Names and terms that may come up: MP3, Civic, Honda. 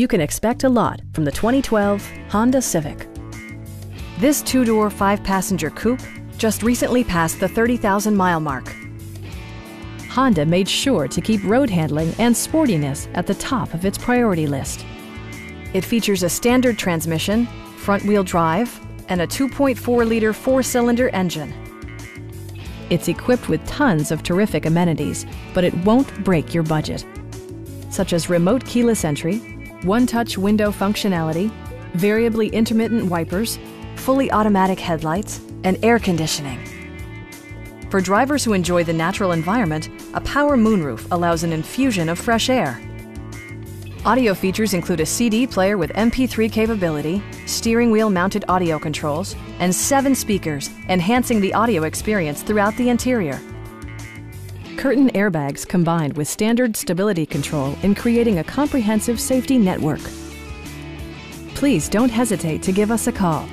You can expect a lot from the 2012 Honda Civic. This two-door, five-passenger coupe just recently passed the 30,000-mile mark. Honda made sure to keep road handling and sportiness at the top of its priority list. It features a standard transmission, front-wheel drive, and a 2.4-liter four-cylinder engine. It's equipped with tons of terrific amenities, but it won't break your budget, such as remote keyless entry, one-touch window functionality, variably intermittent wipers, fully automatic headlights, and air conditioning. For drivers who enjoy the natural environment, a power moonroof allows an infusion of fresh air. Audio features include a CD player with MP3 capability, steering wheel mounted audio controls, and 7 speakers, enhancing the audio experience throughout the interior. Curtain airbags combined with standard stability control in creating a comprehensive safety network. Please don't hesitate to give us a call.